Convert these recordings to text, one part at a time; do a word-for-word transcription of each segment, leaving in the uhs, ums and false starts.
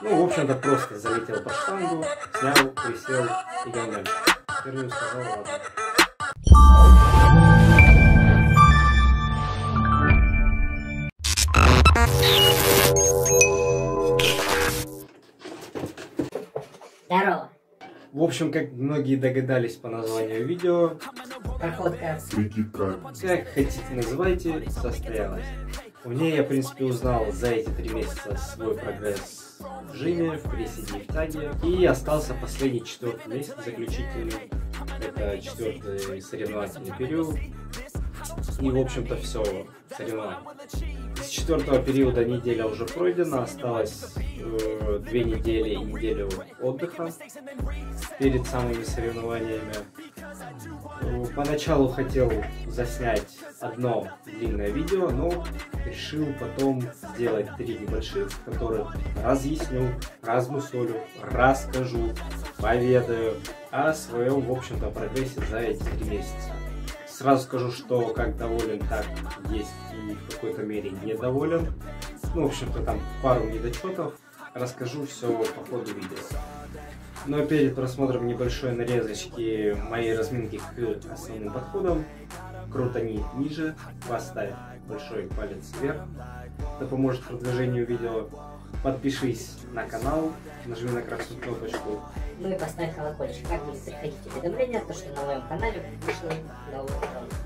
Ну, в общем-то, просто залетел по штангу, снял, присел, и идем дальше. Впервые сказал, ладно. Здорово. В общем, как многие догадались по названию видео, проходка, как хотите называйте, состоялась. У нее я, в принципе, узнал за эти три месяца свой прогресс в жиме, в приседе и в таге. И остался последний четвертый месяц заключительный. Это четвертый соревновательный период. И, в общем-то, все соревнования. С четвертого периода неделя уже пройдена, осталось э, две недели и неделю отдыха перед самыми соревнованиями. Поначалу хотел заснять одно длинное видео, но решил потом сделать три небольших, в которых разъясню, размусолю, расскажу, поведаю о своем, в общем-то, прогрессе за эти три месяца. Сразу скажу, что как доволен, так есть и в какой-то мере недоволен. Ну, в общем-то, там пару недочетов. Расскажу все по ходу видео. Но перед просмотром небольшой нарезочки моей разминки к основным подходам, крутани ниже, поставь большой палец вверх, это поможет продвижению видео. Подпишись на канал, нажми на красную кнопочку. Ну и поставь колокольчик, как будет приходить уведомления, то что на моем канале вышло новое видео.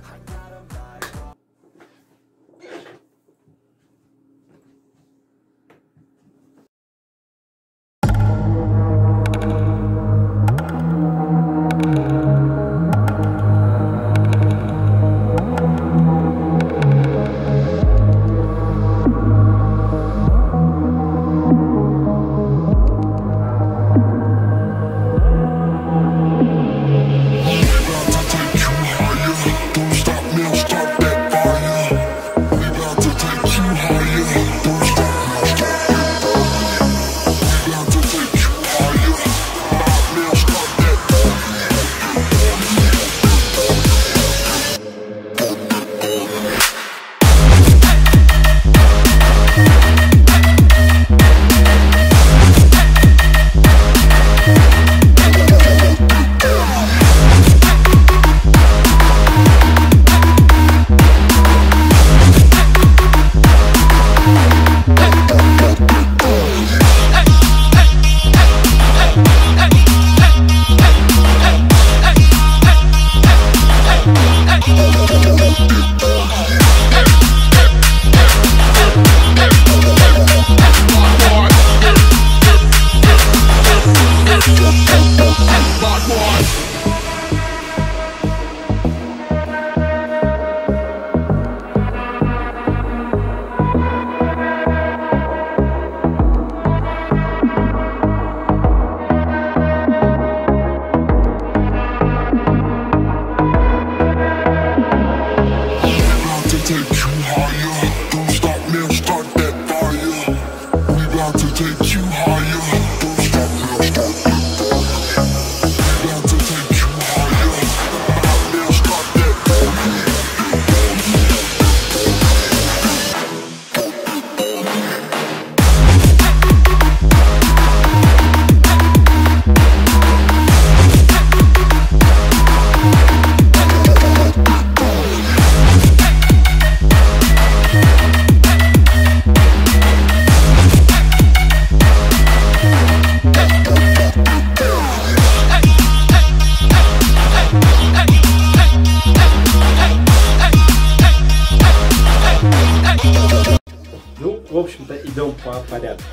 В общем-то, идем по порядку.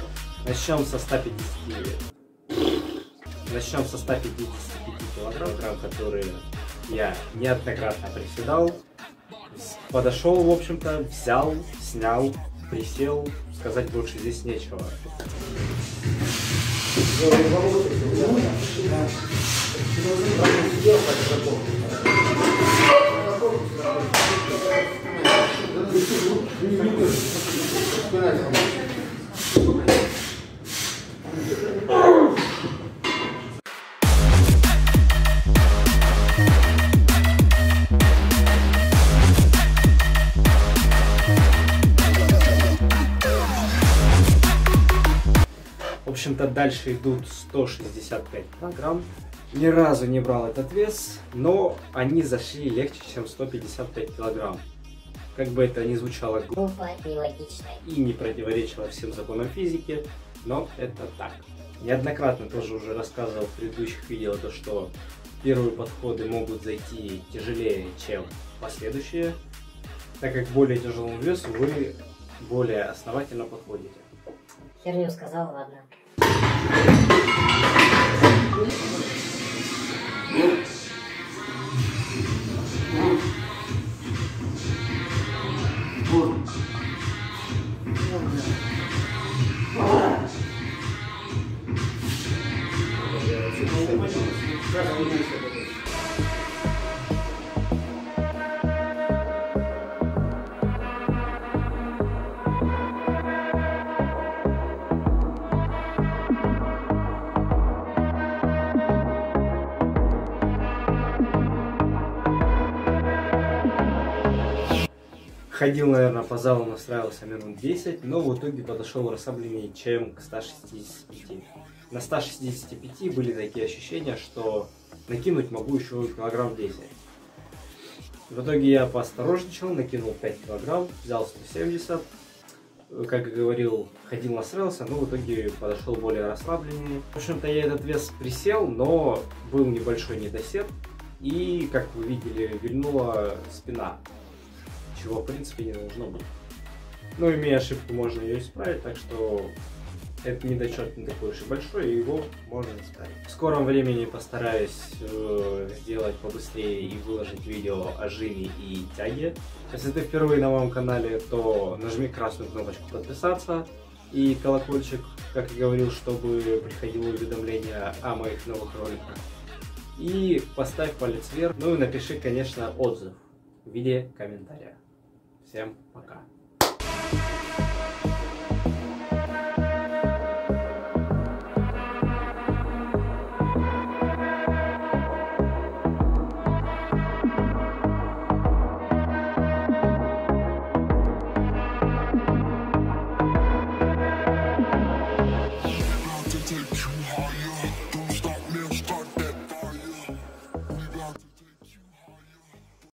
Начнем со ста пятидесяти Начнем со ста пятидесяти пяти килограмм, которые я неоднократно приседал. Подошел, в общем-то, взял, снял, присел. Сказать больше здесь нечего. В общем-то, дальше идут сто шестьдесят пять килограмм. Ни разу не брал этот вес, но они зашли легче, чем сто пятьдесят пять килограмм. Как бы это ни звучало глупо, нелогично и не противоречило всем законам физики, но это так. Неоднократно тоже уже рассказывал в предыдущих видео, то, что первые подходы могут зайти тяжелее, чем последующие, так как к более тяжелому весу вы более основательно подходите. Херню сказал, ладно. Ходил, наверное, по залу, настраивался минут десять, но в итоге подошел расслабленнее, чем к ста шестидесяти пяти. На ста шестидесяти пяти были такие ощущения, что накинуть могу еще килограмм десять. В итоге я поосторожничал, накинул пять килограмм, взял сто семьдесят. Как и говорил, ходил, настраивался, но в итоге подошел более расслабленнее. В общем-то, я этот вес присел, но был небольшой недосед, и, как вы видели, вильнула спина. Чего в принципе не должно быть. Но имея ошибку, можно ее исправить, так что это недочет не такой уж и большой, и его можно исправить. В скором времени постараюсь э, сделать побыстрее и выложить видео о жиме и тяге. Если ты впервые на моем канале, то нажми красную кнопочку подписаться и колокольчик, как и говорил, чтобы приходило уведомление о моих новых роликах. И поставь палец вверх, ну и напиши, конечно, отзыв в виде комментария. Всем пока!